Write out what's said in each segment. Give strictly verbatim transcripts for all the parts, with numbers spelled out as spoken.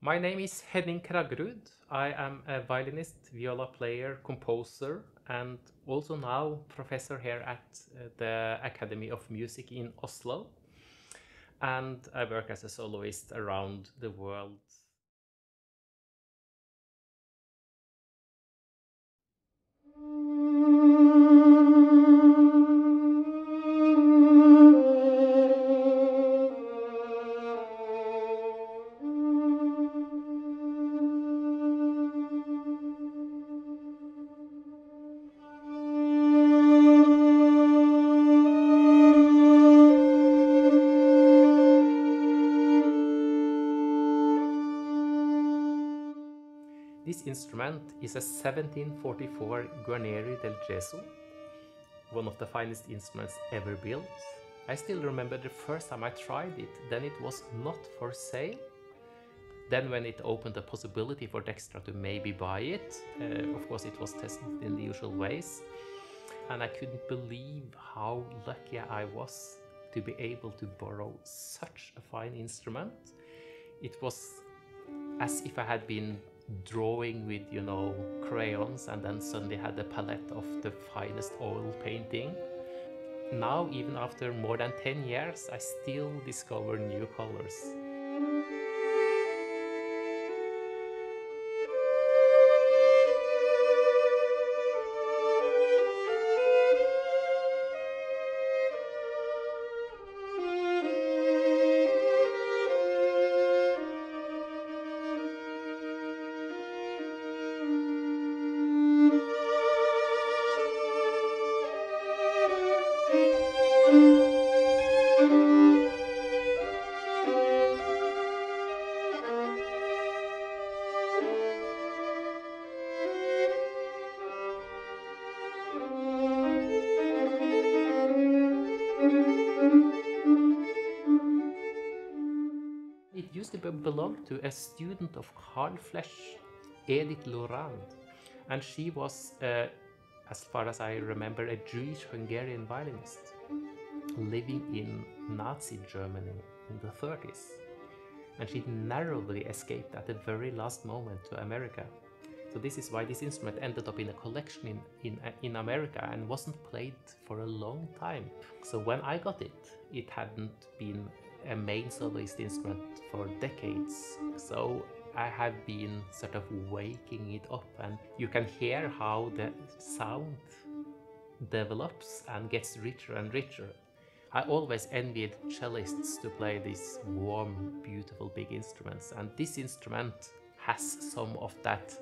My name is Henning Kraggerud. I am a violinist, viola player, composer, and also now professor here at the Academy of Music in Oslo. And I work as a soloist around the world. This instrument is a seventeen forty-four Guarneri del Gesù, one of the finest instruments ever built. I still remember the first time I tried it. Then it was not for sale. Then when it opened a possibility for Dextra to maybe buy it, uh, of course it was tested in the usual ways. And I couldn't believe how lucky I was to be able to borrow such a fine instrument. It was as if I had been drawing with, you know, crayons, and then suddenly had a palette of the finest oil painting. Now, even after more than ten years, I still discover new colors. It used to belong to a student of Karl Flesch, Edith Lorand, and she was, uh, as far as I remember, a Jewish-Hungarian violinist living in Nazi Germany in the thirties. And she narrowly escaped at the very last moment to America. So this is why this instrument ended up in a collection in, in, in America and wasn't played for a long time. So when I got it, it hadn't been a main soloist instrument for decades, so I have been sort of waking it up, and you can hear how the sound develops and gets richer and richer. I always envied cellists to play these warm, beautiful big instruments, and this instrument has some of that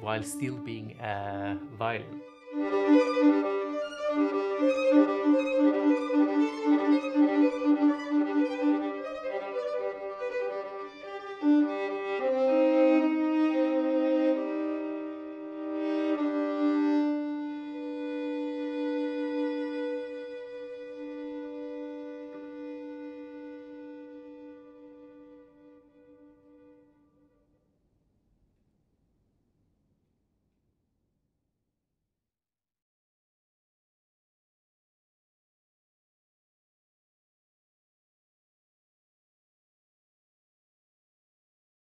while still being a violin.